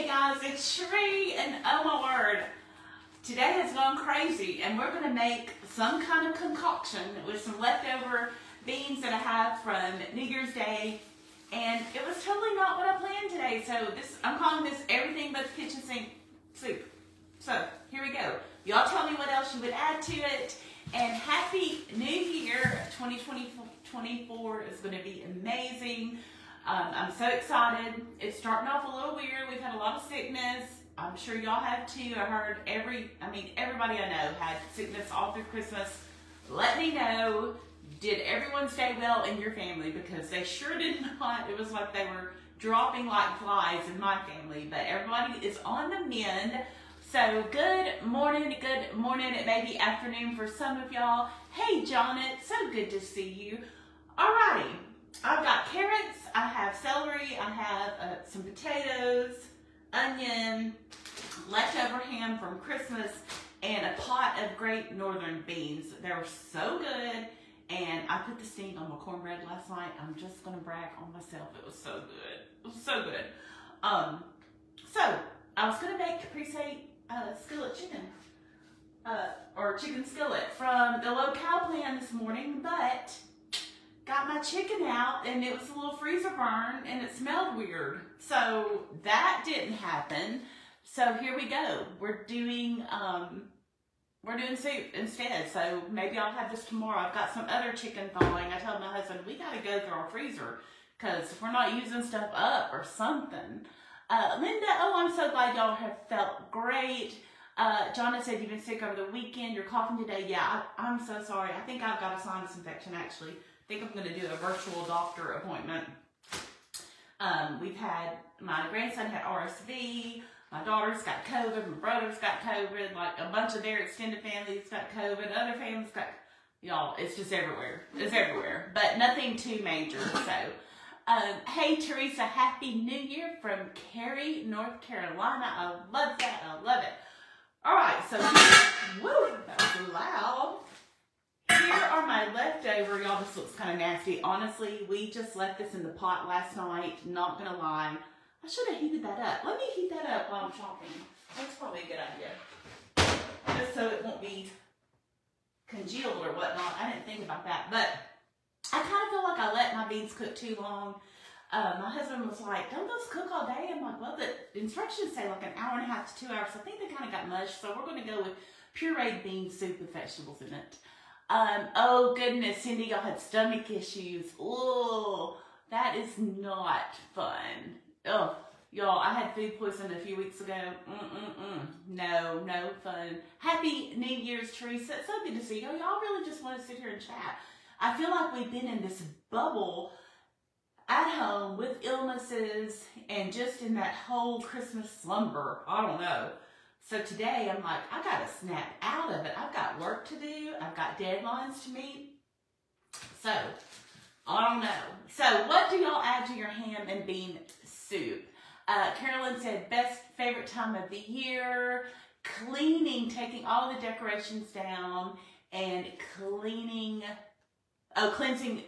Hey guys, it's Sheree and oh my word, today has gone crazy and we're going to make some kind of concoction with some leftover beans that I have from New Year's Day, and it was totally not what I planned today. So I'm calling this everything but the kitchen sink soup. So here we go. Y'all tell me what else you would add to it, and happy New Year. 2024 is going to be amazing. I'm so excited. It's starting off a little weird. We've had a lot of sickness. I'm sure y'all have too. I heard everybody I know had sickness all through Christmas. Let me know, did everyone stay well in your family? Because they sure did not. It was like they were dropping like flies in my family, but everybody is on the mend. So good morning. It may be afternoon for some of y'all. Hey, Janet, so good to see you. Alrighty. I've got carrots, I have celery, I have some potatoes, onion, leftover ham from Christmas, and a pot of great northern beans. They're so good, and I put the steam on my cornbread last night. I'm just going to brag on myself. It was so good. It was so good. So, I was going to make caprese skillet chicken, or chicken skillet from the locale plan this morning, but got my chicken out and it was a little freezer burn and it smelled weird. So that didn't happen. So here we go. We're doing soup instead. So maybe I'll have this tomorrow. I've got some other chicken thawing. I told my husband, we got to go through our freezer because we're not using stuff up or something. Linda, oh, I'm so glad y'all have felt great. John said you've been sick over the weekend. You're coughing today. Yeah, I'm so sorry. I think I've got a sinus infection actually. I think I'm going to do a virtual doctor appointment. My grandson had RSV, my daughter's got COVID, my brother's got COVID, like a bunch of their extended families got COVID, other families got, y'all, it's just everywhere. It's everywhere, but nothing too major. So, hey Teresa, Happy New Year from Cary, North Carolina. I love that. I love it. All right, so, woo, that was loud. Here are my leftover, y'all, this looks kind of nasty. Honestly, we just left this in the pot last night, not gonna lie. I should have heated that up. Let me heat that up while I'm chopping. That's probably a good idea. Just so it won't be congealed or whatnot. I didn't think about that, but I kind of feel like I let my beans cook too long. My husband was like, don't those cook all day? I'm like, well, the instructions say like an hour and a half to 2 hours. I think they kind of got mushed, so we're gonna go with pureed bean soup with vegetables in it. Oh goodness, Cindy, y'all had stomach issues. Oh, that is not fun. Oh, y'all, I had food poisoning a few weeks ago. No, no fun. Happy New Year's, Teresa. It's so good to see y'all. Y'all really just want to sit here and chat. I feel like we've been in this bubble at home with illnesses and just in that whole Christmas slumber. I don't know. So today, I'm like, I gotta snap out of it. I've got work to do. I've got deadlines to meet. So, I don't know. So, what do y'all add to your ham and bean soup? Carolyn said, best favorite time of the year. Cleaning, taking all the decorations down and cleaning, oh, cleansing,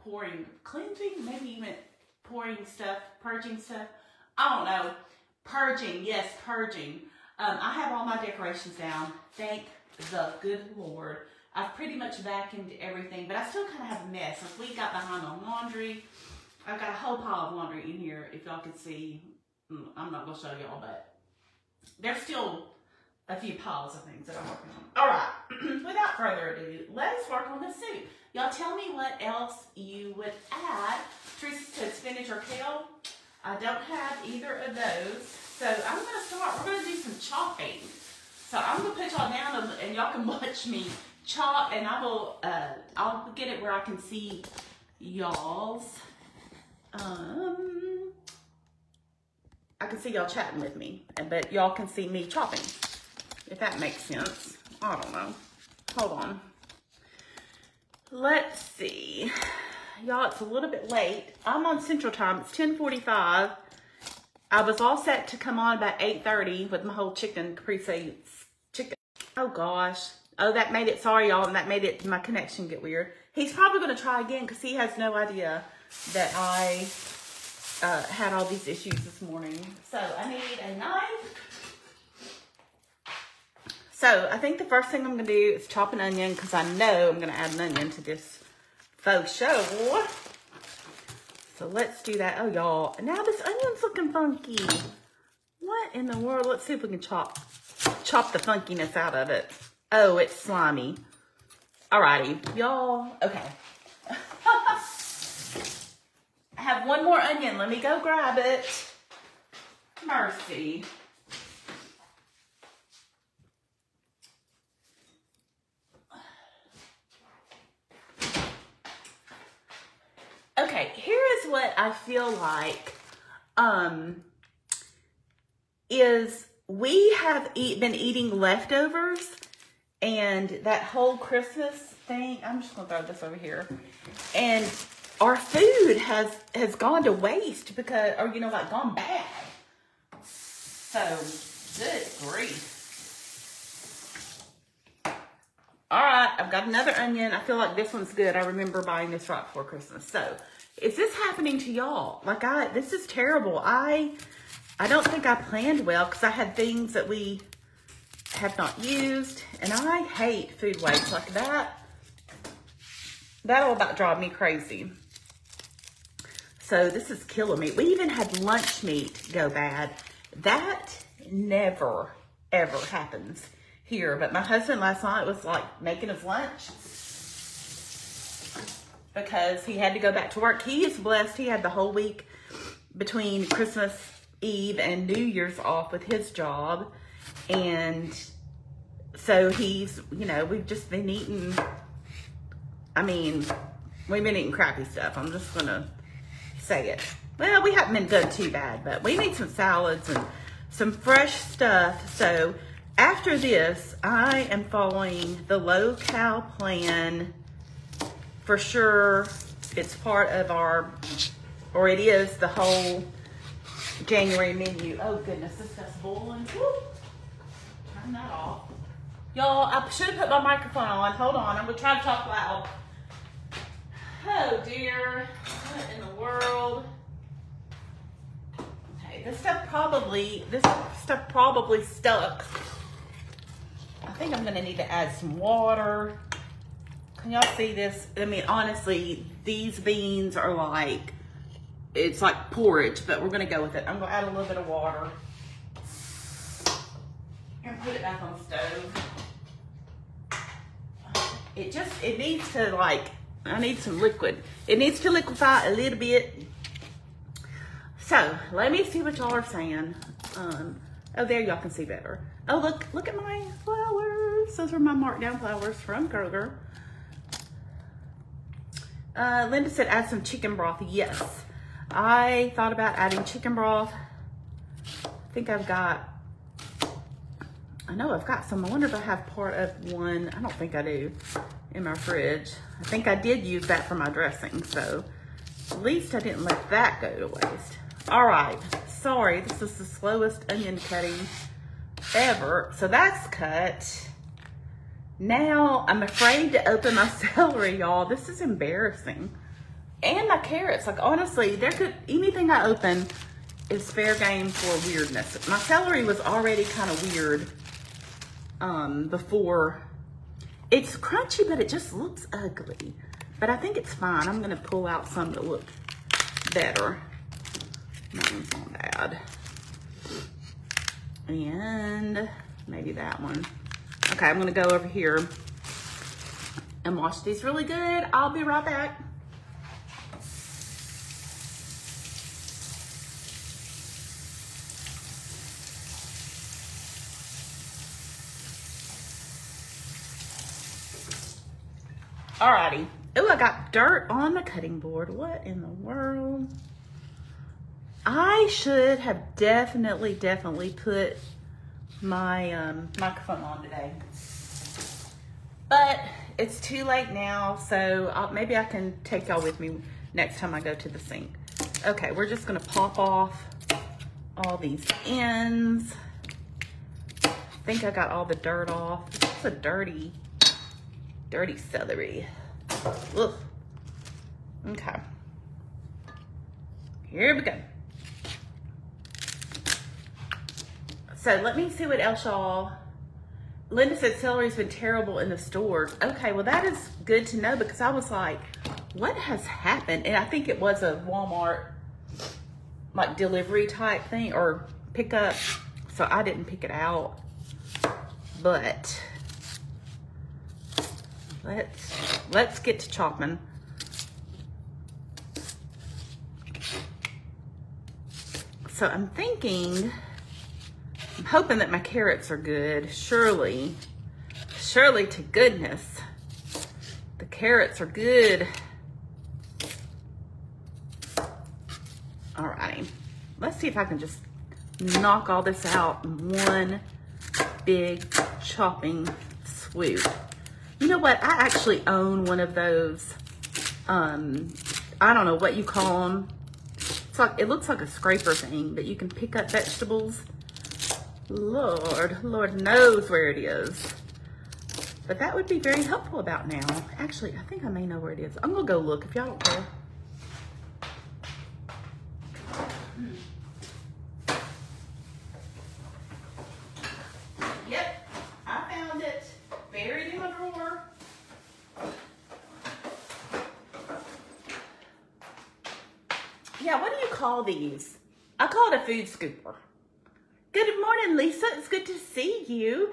pouring, cleansing? Maybe even pouring stuff, purging stuff. I don't know. Purging, yes, purging. I have all my decorations down. Thank the good Lord. I've pretty much vacuumed everything, but I still kind of have a mess. Like we got behind on laundry. I've got a whole pile of laundry in here. If y'all could see, I'm not going to show y'all, but there's still a few piles of things that I'm working on. All right, without further ado, let's work on the soup. Y'all tell me what else you would add. Teresa said spinach or kale. I don't have either of those. So I'm going to start, we're going to do some chopping. So I'm going to put y'all down and y'all can watch me chop, and I will, I'll get it where I can see y'all's, I can see y'all chatting with me, but y'all can see me chopping, if that makes sense. I don't know. Hold on. Let's see. Y'all, it's a little bit late. I'm on Central Time. It's 10:45. I was all set to come on about 8:30 with my whole chicken caprese chicken. Oh gosh. Oh, that made it. Sorry, y'all. And that made it. My connection get weird. He's probably going to try again because he has no idea that I had all these issues this morning. So I need a knife. So I think the first thing I'm going to do is chop an onion, because I know I'm going to add an onion to this faux show. So let's do that. Oh, y'all. Now this onion's looking funky. What in the world? Let's see if we can chop the funkiness out of it. Oh, it's slimy. Alrighty, y'all. Okay. I have one more onion. Let me go grab it. Mercy. Okay, here is what I feel like is we have been eating leftovers, and that whole Christmas thing, I'm just gonna throw this over here, and our food has gone to waste because, or you know, like gone bad. So good grief. All right, I've got another onion. I feel like this one's good. I remember buying this right before Christmas. So, is this happening to y'all? Like, this is terrible. I don't think I planned well, because I had things that we have not used, and I hate food waste like that. That'll about drive me crazy. So, this is killing me. We even had lunch meat go bad. That never, ever happens here, but my husband last night was like making his lunch because he had to go back to work. He is blessed. He had the whole week between Christmas Eve and New Year's off with his job, and so he's, you know, we've just been eating, I mean, we've been eating crappy stuff. I'm just gonna say it. Well, we haven't been done too bad, but we need some salads and some fresh stuff. So after this, I am following the locale plan for sure. It's part of our, or it is the whole January menu. Oh goodness, this stuff's boiling. Woo. Turn that off. Y'all, I should have put my microphone on. Hold on, I'm gonna try to talk loud. Oh dear, what in the world? Okay, this stuff probably stuck. I think I'm gonna need to add some water. Can y'all see this? I mean, honestly, these beans are like, it's like porridge, but we're gonna go with it. I'm gonna add a little bit of water and put it back on the stove. It needs to, like, I need some liquid. It needs to liquefy a little bit. So let me see what y'all are saying. Oh, there y'all can see better. Oh, look at my flowers. Those are my markdown flowers from Kroger. Linda said add some chicken broth. Yes, I thought about adding chicken broth. I think I know I've got some. I wonder if I have part of one. I don't think I do in my fridge. I think I did use that for my dressing, so at least I didn't let that go to waste. All right, sorry, this is the slowest onion cutting ever. So that's cut. Now I'm afraid to open my celery, y'all. This is embarrassing. And my carrots, like honestly, anything I open is fair game for weirdness. My celery was already kind of weird before. It's crunchy, but it just looks ugly. But I think it's fine. I'm gonna pull out some that look better. That one's not bad. And maybe that one. Okay, I'm gonna go over here and wash these really good. I'll be right back. Alrighty. Oh, I got dirt on the cutting board. What in the world? I should have definitely put my microphone on today, but it's too late now, so maybe I can take y'all with me next time I go to the sink. Okay, we're just gonna pop off all these ends. I think I got all the dirt off. It's a dirty celery. Ugh. Okay. Here we go. So let me see what else y'all. Linda said celery's been terrible in the stores. Okay, well that is good to know, because I was like, what has happened? And I think it was a Walmart like delivery type thing or pickup. So I didn't pick it out, but let's get to chopping. So I'm thinking, I'm hoping that my carrots are good. Surely, surely to goodness, the carrots are good. All righty, let's see if I can just knock all this out in one big chopping swoop. You know what? I actually own one of those, I don't know what you call them. It's like, it looks like a scraper thing, but you can pick up vegetables. Lord, Lord knows where it is. But that would be very helpful about now. Actually, I think I may know where it is. I'm gonna go look if y'all don't care. Yep, I found it. Buried in my drawer. Yeah, what do you call these? I call it a food scooper. Good morning, Lisa. It's good to see you.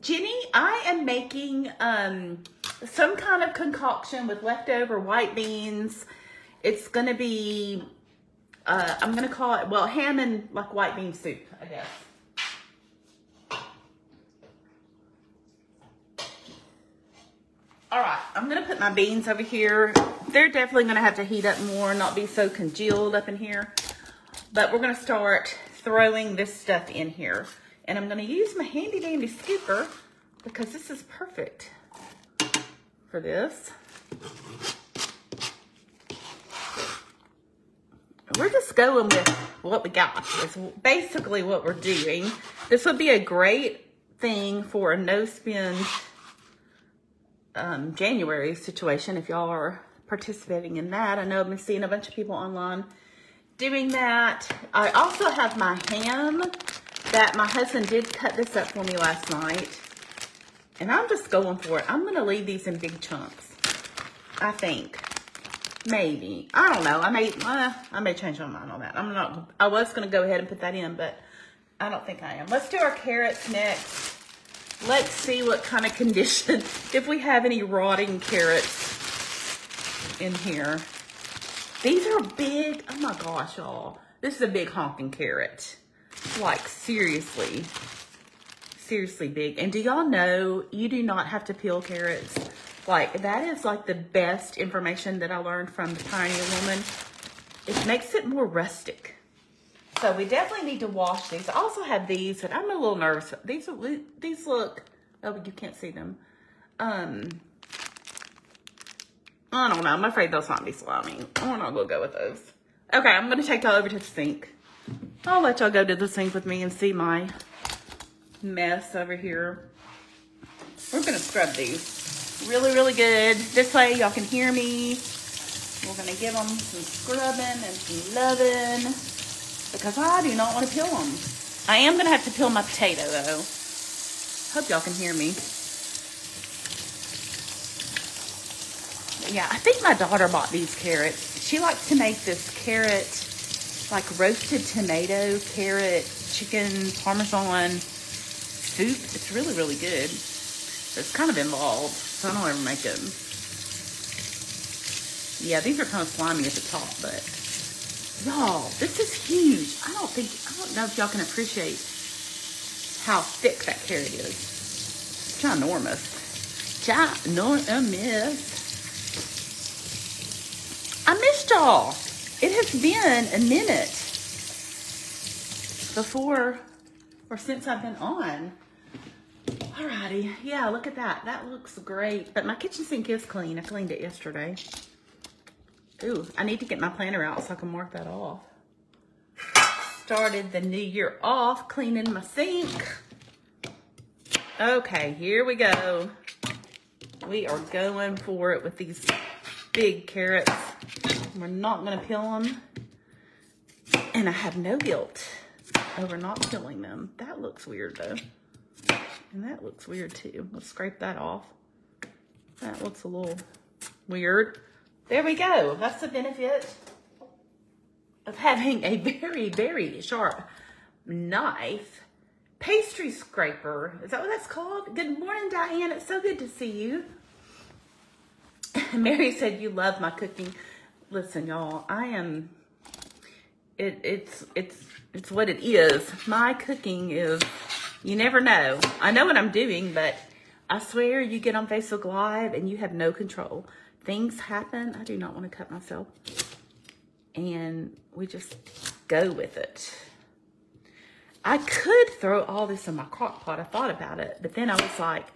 Jenny, I am making some kind of concoction with leftover white beans. It's going to be, I'm going to call it, well, ham and like white bean soup, I guess. All right, I'm going to put my beans over here. They're definitely going to have to heat up more, not be so congealed up in here. But we're going to start throwing this stuff in here, and I'm going to use my handy dandy scooper because this is perfect for this. We're just going with what we got. It's basically what we're doing. This would be a great thing for a no spend January situation if y'all are participating in that. I know I've been seeing a bunch of people online doing that. I also have my ham that my husband did cut this up for me last night, and I'm just going for it. I'm going to leave these in big chunks, I think. Maybe. I don't know. I may change my mind on that. I'm not. I was going to go ahead and put that in, but I don't think I am. Let's do our carrots next. Let's see what kind of condition, if we have any rotting carrots in here. These are big. Oh my gosh, y'all. This is a big honking carrot. Like, seriously. Seriously big. And do y'all know you do not have to peel carrots? Like, that is like the best information that I learned from the Pioneer Woman. It makes it more rustic. So we definitely need to wash these. I also have these, but I'm a little nervous. These look, oh, you can't see them. I don't know. I'm afraid those might be slimy. I'm not going to go with those. Okay, I'm going to take y'all over to the sink. I'll let y'all go to the sink with me and see my mess over here. We're going to scrub these really, really good. This way y'all can hear me. We're going to give them some scrubbing and some loving because I do not want to peel them. I am going to have to peel my potato, though. Hope y'all can hear me. Yeah, I think my daughter bought these carrots. She likes to make this carrot, like roasted tomato, carrot, chicken, parmesan soup. It's really, really good. It's kind of involved, so I don't ever make them. Yeah, these are kind of slimy at the top, but y'all, this is huge. I don't know if y'all can appreciate how thick that carrot is. It's ginormous. Ginormous. I missed y'all. It has been a minute before or since I've been on. Alrighty. Yeah, look at that. That looks great. But my kitchen sink is clean. I cleaned it yesterday. Ooh, I need to get my planner out so I can mark that off. Started the new year off cleaning my sink. Okay, here we go. We are going for it with these big carrots. We're not going to peel them. And I have no guilt over not filling them. That looks weird though. And that looks weird too. Let's scrape that off. That looks a little weird. There we go. That's the benefit of having a very, very sharp knife. Pastry scraper. Is that what that's called? Good morning, Diane. It's so good to see you. Mary said, you love my cooking. Listen, y'all, I am... It's what it is. My cooking is... You never know. I know what I'm doing, but I swear you get on Facebook Live and you have no control. Things happen. I do not want to cut myself. And we just go with it. I could throw all this in my crock pot. I thought about it, but then I was like,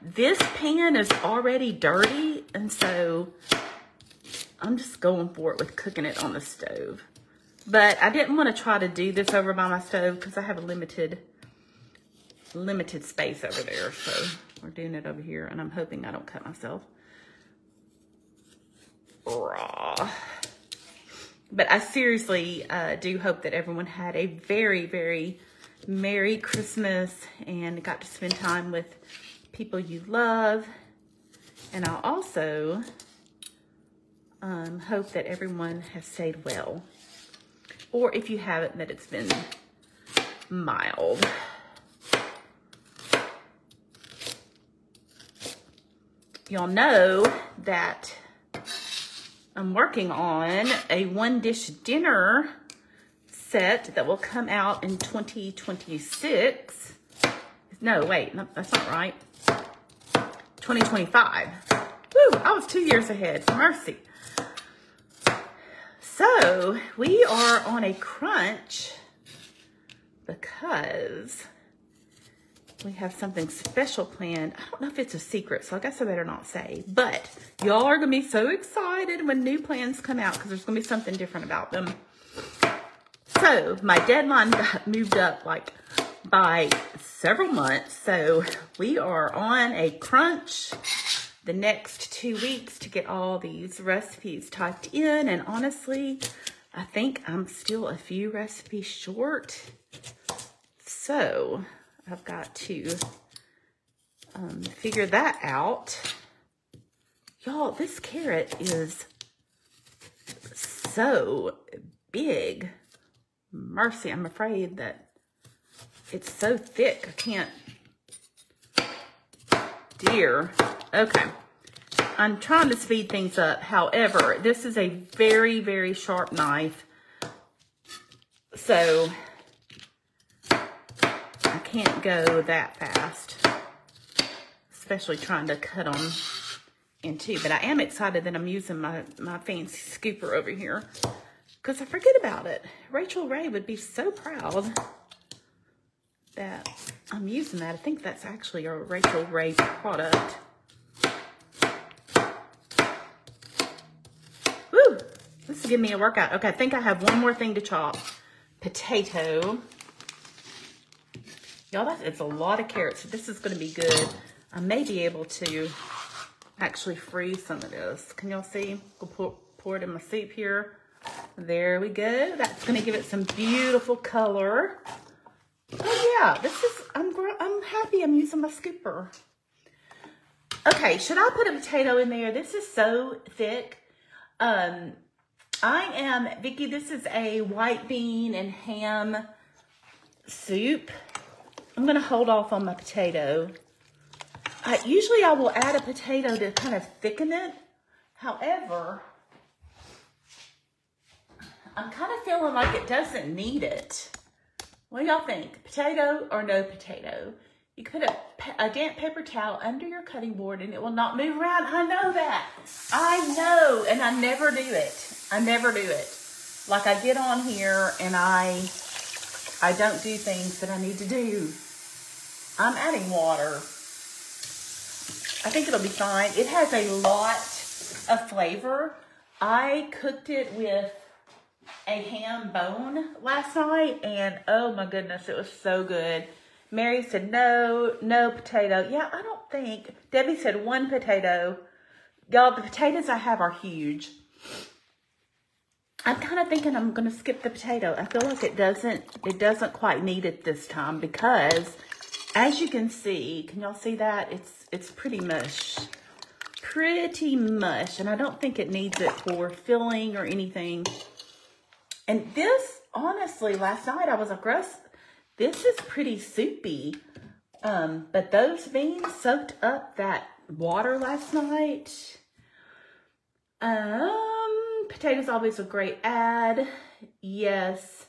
this pan is already dirty. And so I'm just going for it with cooking it on the stove. But I didn't want to try to do this over by my stove because I have a limited space over there. So we're doing it over here and I'm hoping I don't cut myself. Raw. But I seriously do hope that everyone had a very, very Merry Christmas and got to spend time with people you love. And I also hope that everyone has stayed well. Or if you haven't, that it's been mild. Y'all know that I'm working on a one-dish dinner set that will come out in 2026. No, wait, no, that's not right. 2025. Woo, I was 2 years ahead. Mercy. So, we are on a crunch because we have something special planned. I don't know if it's a secret, so I guess I better not say. But y'all are going to be so excited when new plans come out because there's going to be something different about them. So my deadline got moved up like by several months. So we are on a crunch the next 2 weeks to get all these recipes typed in. And honestly, I think I'm still a few recipes short. So... I've got to figure that out. Y'all, this carrot is so big. Mercy, I'm afraid that it's so thick. I can't. Dear. Okay. I'm trying to speed things up. However, this is a very, very sharp knife. So... can't go that fast, especially trying to cut them in two. But I am excited that I'm using my fancy scooper over here because I forget about it. Rachael Ray would be so proud that I'm using that. I think that's actually a Rachael Ray product. Woo! This is giving me a workout. Okay, I think I have one more thing to chop. Potato. Y'all, it's a lot of carrots. So this is going to be good. I may be able to actually freeze some of this. Can y'all see? I'll pour it in my soup here. There we go. That's going to give it some beautiful color. Oh yeah, this is. I'm happy. I'm using my scooper. Okay, should I put a potato in there? This is so thick. I am Vicky. This is a white bean and ham soup. I'm going to hold off on my potato. Usually I will add a potato to kind of thicken it. However, I'm kind of feeling like it doesn't need it. What do y'all think? Potato or no potato? You could put a damp paper towel under your cutting board and it will not move around. I know that. I know. And I never do it. I never do it. Like I get on here and I don't do things that I need to do. I'm adding water. I think it'll be fine. It has a lot of flavor. I cooked it with a ham bone last night and oh my goodness, it was so good. Mary said, no potato. Yeah, I don't think. Debbie said one potato. Y'all, the potatoes I have are huge. I'm kind of thinking I'm going to skip the potato. I feel like it doesn't quite need it this time because, as you can see, can y'all see that? It's pretty mush. Pretty mush. And I don't think it needs it for filling or anything. And this, honestly, last night I was like, Russ, this is pretty soupy. But those beans soaked up that water last night. Potatoes always a great add. Yes.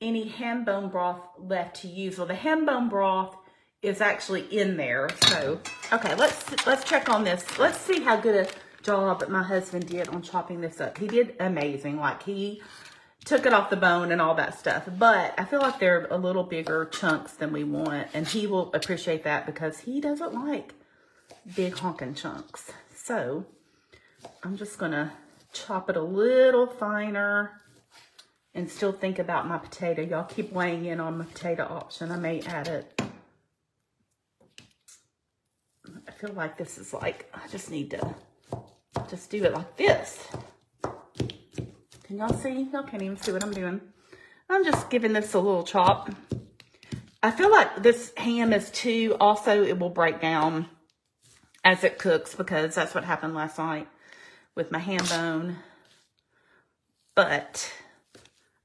Any ham bone broth left to use? Well, the ham bone broth is actually in there. So, okay, let's check on this. Let's see how good a job my husband did on chopping this up. He did amazing. Like, he took it off the bone and all that stuff. But I feel like they're a little bigger chunks than we want. And he will appreciate that because he doesn't like big honking chunks. So, I'm just going to chop it a little finer and still think about my potato. Y'all keep weighing in on my potato option. I may add it. I feel like this is like, I just need to just do it like this. Can y'all see? Y'all can't even see what I'm doing. I'm just giving this a little chop. I feel like this ham is too, also it will break down as it cooks because that's what happened last night with my ham bone. But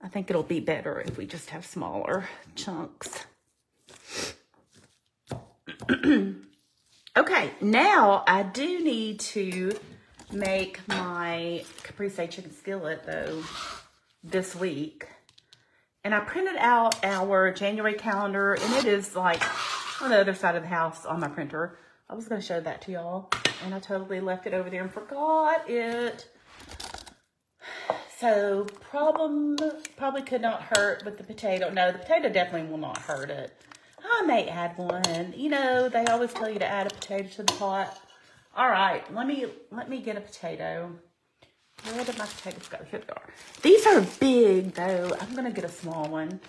I think it'll be better if we just have smaller chunks. Okay, now I do need to make my caprese chicken skillet though this week. And I printed out our January calendar and it is like on the other side of the house on my printer. I was gonna show that to y'all and I totally left it over there and forgot it. So probably could not hurt with the potato. No, the potato definitely will not hurt it. I may add one. You know, they always tell you to add a potato to the pot. All right, let me get a potato. Where did my potatoes go? Here they are. These are big though. I'm gonna get a small one.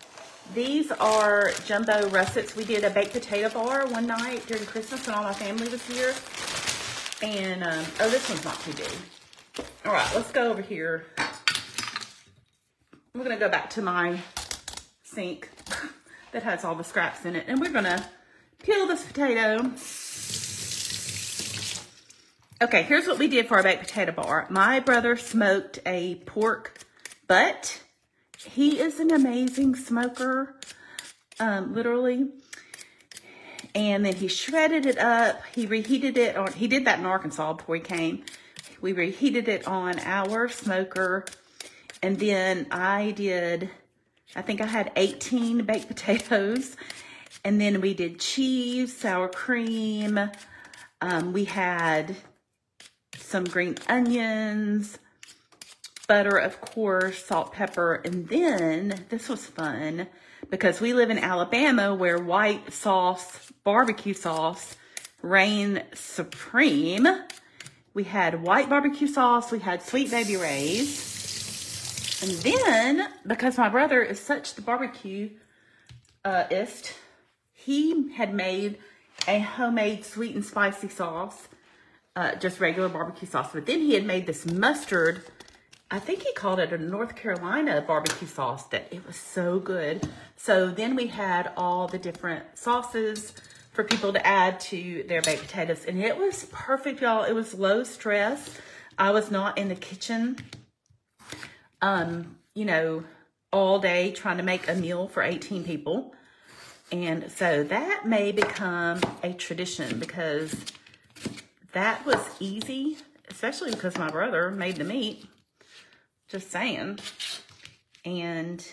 These are jumbo russets. We did a baked potato bar one night during Christmas when all my family was here. And oh, this one's not too big. All right, let's go over here. We're going to go back to my sink that has all the scraps in it. And we're going to peel this potato. Okay, here's what we did for our baked potato bar. My brother smoked a pork butt. He is an amazing smoker, literally. And then he shredded it up. He reheated it on, he did that in Arkansas before he came. We reheated it on our smoker. And then I think I had 18 baked potatoes. And then we did cheese, sour cream. We had some green onions, butter, of course, salt, pepper. And then this was fun because we live in Alabama where white sauce, barbecue sauce, reign supreme. We had white barbecue sauce. We had Sweet Baby Ray's. And then, because my brother is such the barbecue-ist, he had made a homemade sweet and spicy sauce, just regular barbecue sauce. But then he had made this mustard, I think he called it a North Carolina barbecue sauce, that it was so good. So then we had all the different sauces for people to add to their baked potatoes. And it was perfect, y'all. It was low stress. I was not in the kitchen you know, all day trying to make a meal for 18 people. And so that may become a tradition because that was easy, especially because my brother made the meat, just saying. And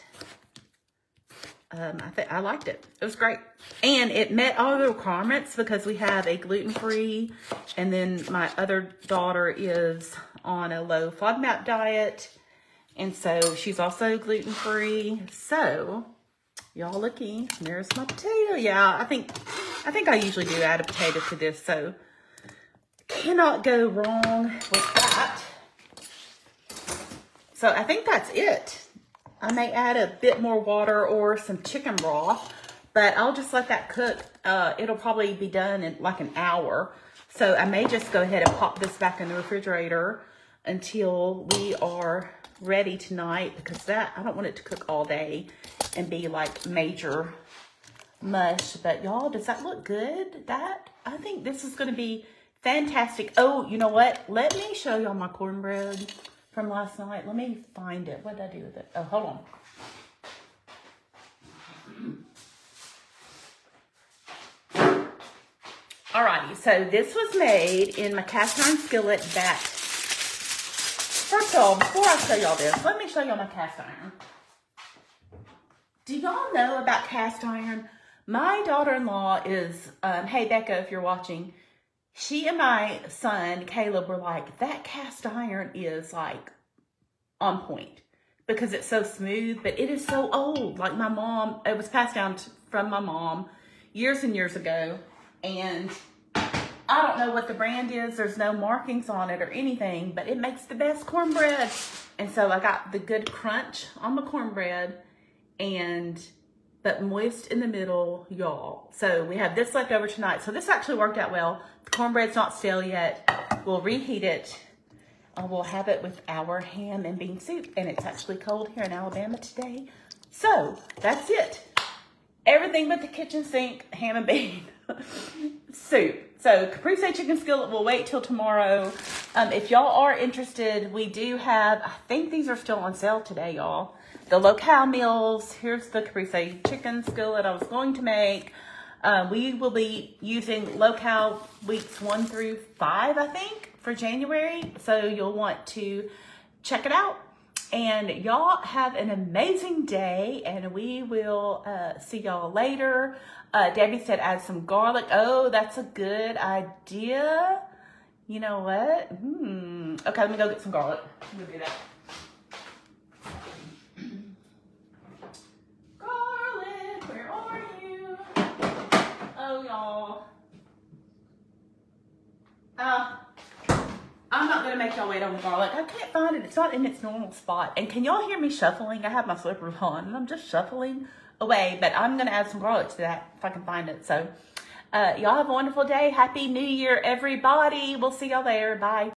I liked it. It was great. And it met all the requirements because we have a gluten-free, and then my other daughter is on a low FODMAP diet. And so she's also gluten-free. So y'all looky, there's my potato. Yeah, I think I usually do add a potato to this. So cannot go wrong with that. So I think that's it. I may add a bit more water or some chicken broth, but I'll just let that cook. It'll probably be done in like an hour. So I may just go ahead and pop this back in the refrigerator until we are ready tonight because that, I don't want it to cook all day and be like major mush. But y'all, does that look good? That, I think this is going to be fantastic. Oh, you know what? Let me show y'all my cornbread from last night. Let me find it. What did I do with it? Oh, hold on. Alrighty, so this was made in my cast iron skillet back. First of all, before I show y'all this, let me show y'all my cast iron. Do y'all know about cast iron? My daughter-in-law is, hey Becca, if you're watching, she and my son, Caleb, were like, that cast iron is like on point because it's so smooth, but it is so old. Like my mom, it was passed down from my mom years and years ago. And I don't know what the brand is. There's no markings on it or anything, but it makes the best cornbread. And so I got the good crunch on the cornbread and but moist in the middle, y'all. So we have this left over tonight. So this actually worked out well. The cornbread's not stale yet. We'll reheat it. We'll have it with our ham and bean soup. And it's actually cold here in Alabama today. So that's it. Everything but the kitchen sink, ham and bean soup. So caprese chicken skillet will wait till tomorrow. If y'all are interested, we do have, I think these are still on sale today, y'all. The locale meals. Here's the caprese chicken skillet I was going to make. We will be using locale weeks 1 through 5, I think, for January. So you'll want to check it out. And y'all have an amazing day, and we will see y'all later. Debbie said add some garlic. Oh, that's a good idea. You know what? Okay, let me go get some garlic. Let me do that. Garlic, where are you? Oh, y'all. I'm not going to make y'all wait on garlic. I can't find it. It's not in its normal spot. And can y'all hear me shuffling? I have my slippers on and I'm just shuffling away, but I'm going to add some garlic to that if I can find it. So y'all have a wonderful day. Happy New Year, everybody. We'll see y'all there. Bye.